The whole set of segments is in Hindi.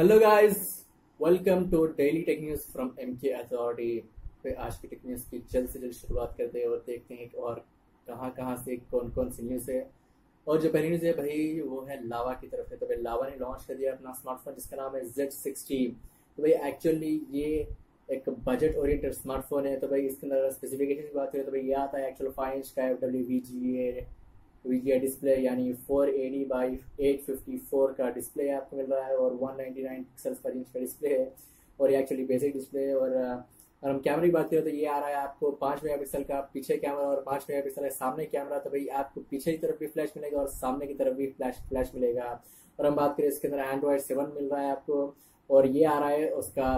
Hello guys, welcome to daily tech news from MK authority पे। आज की टेक न्यूज़ की जल्द से जल्द शुरुआत करते हैं और देखते हैं और कहां से कौन कौन सी न्यूज़ है। और जो पहली न्यूज़ है भाई वो है लावा की तरफ है। तो भाई लावा ने लॉन्च कर दिया अपना स्मार्टफोन जिसका नाम है Z60। तो भाई एक्चुअली ये एक बजट ओरिएंटेड स्मार्टफोन है। तो भाई इसके अंदर स्पेसिफिकेशन की बात करें तो भाई ये आता है एक्चुअल 5 इंच का WVGA डिस्प्ले, यानी 480x854 का डिस्प्ले आपको मिल रहा है और 199 पिक्सल्स पर इंच का डिस्प्ले है और ये एक्चुअली बेसिक डिस्प्ले है। और हम कैमरे की बात करें तो ये आ रहा है आपको 5 मेगापिक्सल का पीछे कैमरा और 5 मेगापिक्सल है सामने कैमरा। तो भाई आपको पीछे की तरफ भी फ्लैश मिलेगा और सामने की तरफ भी फ्लैश मिलेगा। और हम बात करें इसके अंदर Android 7 मिल रहा है आपको और ये आ रहा है उसका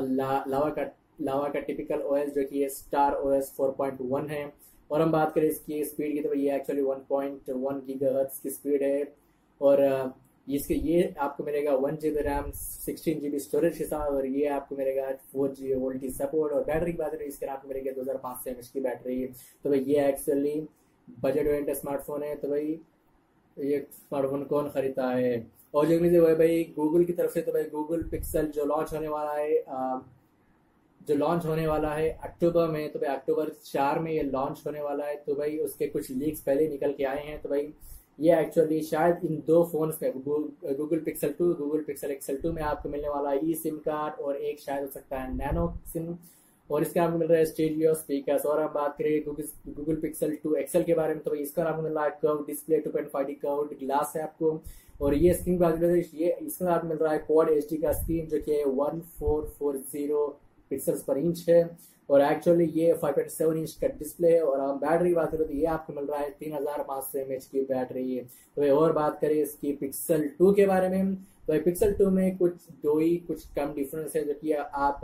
लावा का टिपिकल OS जो कि स्टार OS 4.1 है। और हम बात करें इसकी स्पीड की तो ये एक्चुअली 1.1 GHz की स्पीड है और इसके ये आपको मिलेगा 1 GB RAM 16 GB स्टोरेज के साथ और ये आपको मिलेगा 4G VoLTE सपोर्ट। और बैटरी की बात करें इसके आपको मिलेगी 2500 mAh की बैटरी। तो भाई ये एक्चुअली बजट ओरिएंटेड स्मार्टफोन है। तो भाई ये स्मार्टफोन कौन खरीदता है। और जो न्यूज़ है भाई गूगल की तरफ से, तो भाई गूगल पिक्सल जो लॉन्च होने वाला है अक्टूबर में। तो भाई अक्टूबर 4 में ये लॉन्च होने वाला है। तो भाई उसके कुछ लीक्स पहले निकल के आए हैं। तो भाई ये एक्चुअली शायद इन दो फोन्स में गूगल पिक्सल XL 2 में आपको मिलने वाला है eSIM कार्ड और एक शायद हो सकता है नैनो सिम और इसका आपको मिल रहा है स्टीरियो स्पीकर्स। और हम बात करें गूगल पिक्सल 2 XL के बारे में तो भाई इसका आपको मिल रहा है curve display, 2.5D curve glass है आपको और ये स्क्रीन बात करें ये इसका आपको मिल रहा है क्वाड HD का स्क्रीन जो कि 1440 पिक्सल्स पर इंच है और एक्चुअली ये 5.7 इंच का डिस्प्ले है। और हम बैटरी की बात करें तो ये आपको मिल रहा है 3500 mAh की बैटरी है। तो और बात करें इसकी पिक्सल 2 के बारे में तो पिक्सल 2 में कुछ कम डिफरेंस है जो कि आप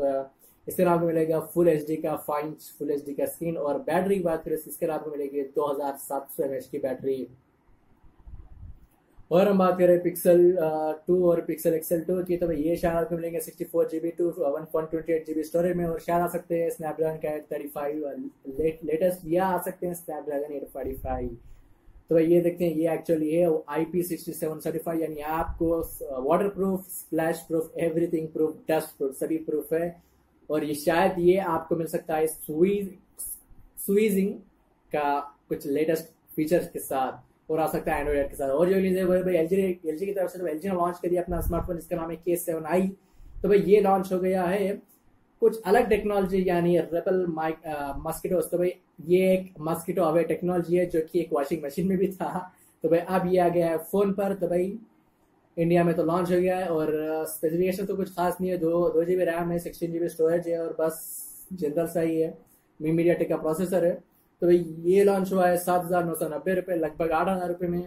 इसके आपको मिलेगा फुल एचडी का 5 इंच फुल एचडी का स्क्रीन। और बैटरी की बात करें इसके आपको मिलेगी 2700 mAh की बैटरी। और हम बात करें पिक्सल 2 और पिक्सल एक्सएल 2 की तो ये शायद आपको मिलेंगे 64 GB टू 128 GB स्टोरेज में और शायद आ सकते हैं स्नैपड्रैगन का 835 लेटेस्ट या आ सकते हैं स्नैपड्रैगन 845। तो भाई ये देखते हैं ये एक्चुअली है IP67 सर्टिफाइड, यानी आपको water proof, splash proof, everything proof, dust proof सभी प्रूफ है। और ये शायद ये आपको मिल सकता है स्वीजिंग का कुछ लेटेस्ट फीचर्स के साथ और आ सकता है एंड्रॉइड के साथ। और जो न्यूज है भाई LG की तरफ से तो LG ने लॉन्च कर दिया अपना स्मार्टफोन जिसका नाम है K7i। तो भाई ये लॉन्च हो गया है कुछ अलग टेक्नोलॉजी यानी रेपल मस्किटोस। तो भाई ये एक मस्किटो अवे टेक्नोलॉजी है जो कि एक वॉशिंग मशीन में भी था। तो भाई अब ये आ गया है फोन पर। तो भाई इंडिया में तो लॉन्च हो गया है और स्पेसिफिकेशन तो कुछ खास नहीं है। 2 GB RAM है, 16 GB स्टोरेज है और बस जनरल सा ही है। MediaTek का प्रोसेसर है। तो भाई ये लॉन्च हुआ है 7,990 रुपये, लगभग 8,000 रुपये में।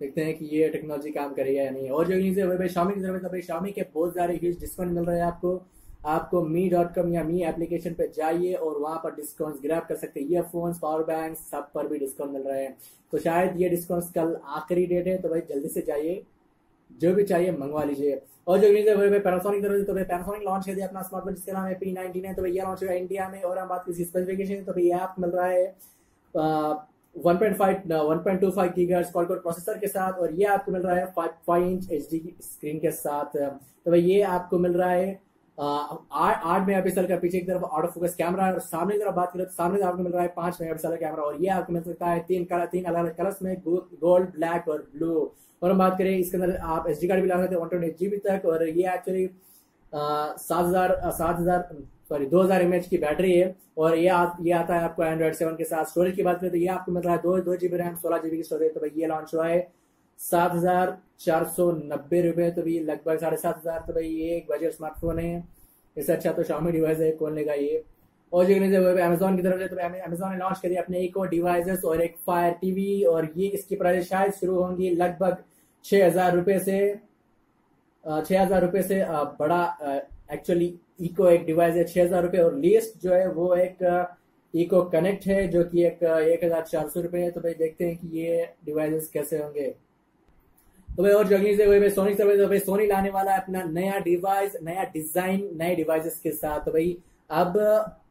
देखते हैं कि ये टेक्नोलॉजी काम करेगा या नहीं। और जो न्यूज़ है वो भाई Xiaomi की तरफ है। तो भाई Xiaomi के बहुत सारे ह्यूज डिस्काउंट मिल रहे हैं आपको Mi.com या Mi एप्लीकेशन पे जाइए और वहाँ पर डिस्काउंट ग्रैब कर सकते हैं। ईयरफोन्स, पावर बैंक सब पर भी डिस्काउंट मिल रहे हैं। तो शायद ये डिस्काउंट कल आखिरी डेट है। तो भाई जल्दी से जाइए, जो भी चाहिए मंगवा लीजिए। और जो न्यूज़ है वो भाई पैनासोनिक की तरफ से तो भाई पैनासोनिक लॉन्च कर दिया अपना स्मार्टफोन जिसका नाम है P99। तो भाई ये लॉन्च हुआ इंडिया में और हम बात की स्पेसिफिकेशन तो भाई ये आपको मिल रहा है 1.25 GHz क्वाड-कोर प्रोसेसर के साथ और ये आपको मिल रहा है 5 इंच HD स्क्रीन के साथ। तो भाई ये आपको मिल रहा है 8 मेगापिक्सल का पीछे की तरफ आउट ऑफ फोकस कैमरा और सामने की तरफ बात करें तो सामने आपको मिल रहा है 5 मेगापिक्सल का कैमरा और ये आपको मिल सकता है तीन अलग अलग कलर्स में, गोल्ड, ब्लैक और ब्लू। और हम बात करें इसके अंदर आप SD कार्ड भी ला सकते हैं 128 GB तक और ये एक्चुअली 2000 mAh की बैटरी है। और ये आता है आपको Android 7 के साथ। स्टोरेज की बात करें तो ये आपको मिल रहा है 2 GB RAM 16 GB की स्टोरेज। तो भाई ये लॉन्च हुआ है 7,490 रुपये। तो भाई लगभग 7,500। तो भाई ये एक बजट स्मार्टफोन है, इससे अच्छा तो Xiaomi डिवाइस है, कौन लेगा ये। और जो न्यूज़ है वो Amazon की तरफ से तो Amazon ने लॉन्च करी अपने Echo डिवाइसेस और एक Fire TV और ये इसकी प्राइस शायद शुरू होंगी लगभग 6,000 रुपये से। 6,000 रुपये से बड़ा एक्चुअली Echo एक डिवाइस है 6,000 रुपये और लीस्ट जो है वो एक Echo Connect है जो कि एक 1,400 रुपये है। तो भाई देखते हैं कि ये डिवाइसेस कैसे होंगे। तो भाई और जगनी से भाई सोनी से तो भाई सोनी लाने वाला है अपना नया डिवाइस, नया डिजाइन, नए डिवाइसेस के साथ। तो भाई अब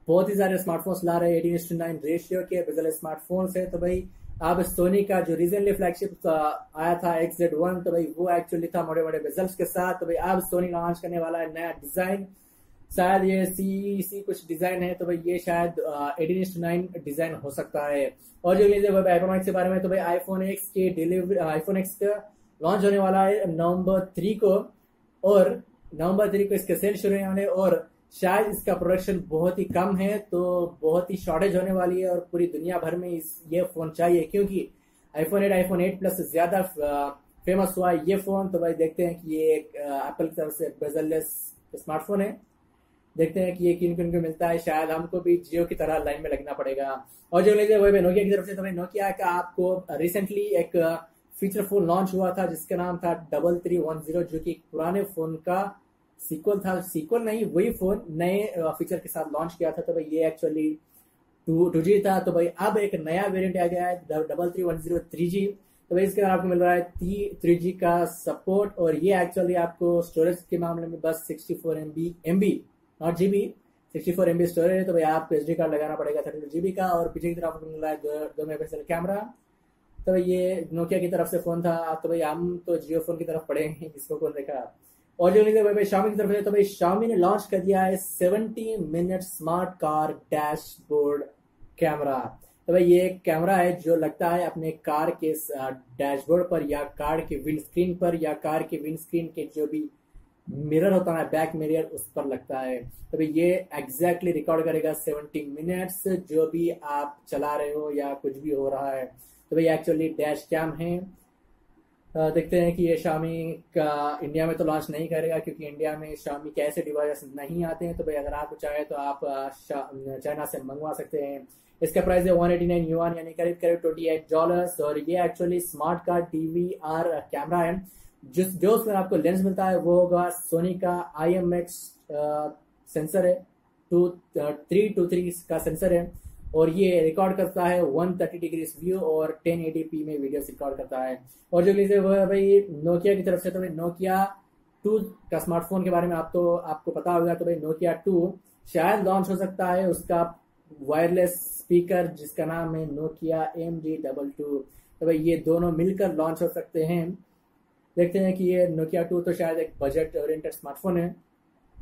बहुत ही सारे स्मार्टफोन्स ला रहे हैं 18:9 रेशियो के बिजल स्मार्टफोन्स है। तो भाई अब सोनी का जो रिसेंटली फ्लैगशिप आया था XZ1, तो भाई वो एक्चुअली था बड़े बड़े बेजल्स के साथ। तो भाई अब सोनी लॉन्च करने वाला है नया डिजाइन, शायद ये सी कुछ डिजाइन है, तो भाई ये शायद 18:9 डिजाइन हो सकता है। और जो लीजिए आईफोन X के बारे में, तो भाई आईफोन एक्स का लॉन्च होने वाला है नवंबर 3 को, और नवंबर 3 को इसके सेल शुरू होने वाले, और शायद इसका प्रोडक्शन बहुत ही कम है, तो बहुत ही शॉर्टेज होने वाली है, और पूरी दुनिया भर में ये फोन चाहिए, क्योंकि आईफोन 8 प्लस से ज्यादा फेमस हुआ है ये फोन। तो भाई देखते हैं कि ये एप्पल की तरफ से बेजललेस स्मार्टफोन है, देखते हैं कि ये किन किन को मिलता है, शायद हमको भी जियो की तरह लाइन में लगना पड़ेगा। और जो लीजिए वही नोकिया की तरफ से, तो भाई नोकिया का आपको रिसेंटली एक फीचर फोन लॉन्च हुआ था जिसका नाम था 3310, जो कि पुराने फोन का सीक्वल था, सीक्वल नहीं वही फोन नए फीचर के साथ लॉन्च किया था। तो भाई ये एक्चुअली 2G था, तो भाई अब एक नया वेरिएंट आ गया है 3310 3G। तो भाई इसके अंदर आपको मिल रहा है 3G का सपोर्ट, और ये एक्चुअली आपको स्टोरेज के मामले में बस 64 MB not GB 64 MB storage है। तो भाई आपको SD कार्ड लगाना पड़ेगा 32 GB का, और पीछे की तरफ आपको मिल रहा है 2 MP कैमरा। तो भाई ये नोकिया की तरफ से फोन था, तो भाई हम तो जियो फोन की तरफ पड़े हैं, इसको कौन देखा। और जो लीजिए भाई Xiaomi की तरफ से, तो भाई Xiaomi ने लॉन्च कर दिया है 70 minute smart car dashboard camera. तो भाई ये एक कैमरा है जो लगता है अपने कार के डैशबोर्ड पर, या कार के विंडस्क्रीन पर, या कार के विंडस्क्रीन के जो भी मिरर होता है बैक मिरर उस पर लगता है। तो भाई ये एग्जैक्टली रिकॉर्ड करेगा 70 मिनट्स जो भी आप चला रहे हो या कुछ भी हो रहा है। तो भाई एक्चुअली डैश कैम है, देखते हैं कि ये Xiaomi का इंडिया में तो लॉन्च नहीं करेगा, क्योंकि इंडिया में Xiaomi के ऐसे डिवाइस नहीं आते हैं। तो भाई अगर आप चाहे तो आप चाइना से मंगवा सकते हैं। इसका प्राइस है 189 yuan, यानी करीब करीब $28। और ये actually smart card DVR camera है, जो उसमें आपको लेंस मिलता है वो होगा सोनी का IMX सेंसर है, 323 का सेंसर है, और ये रिकॉर्ड करता है 130 डिग्री व्यू और 1080p में वीडियोस रिकॉर्ड करता है। और जो लीजिए वो भाई नोकिया की तरफ से, तो भाई नोकिया 2 का स्मार्टफोन के बारे में आपको पता होगा। तो भाई नोकिया 2 शायद लॉन्च हो सकता है, उसका वायरलेस स्पीकर जिसका नाम है नोकिया MD22। तो भाई ये दोनों मिलकर लॉन्च हो सकते हैं, देखते हैं कि ये नोकिया 2 तो शायद एक बजट ओरिएंटेड स्मार्टफोन है,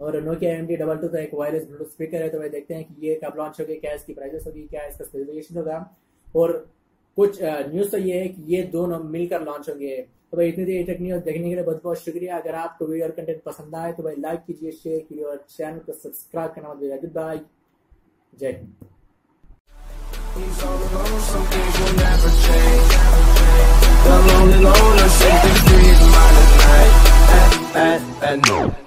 और नोकिया MD22 तो एक वायरलेस ब्लूटूथ स्पीकर है। तो भाई देखते हैं कि ये कब लॉन्च होगी, क्या इसकी प्राइसेस होगी, क्या इसका स्पेसिफिकेशन होगा, और कुछ न्यूज़ तो ये है कि ये दोनों मिलकर लॉन्च होंगे। तो भाई इतनी देर तक न्यूज़ देखने के लिए बहुत बहुत शुक्रिया। अगर आपको वीडियो और कंटेंट पसंद आए तो भाई लाइक कीजिए, शेयर कीजिए, और चैनल को सब्सक्राइब करना मत भूलिएगा। गुड बाय, जय हिंद।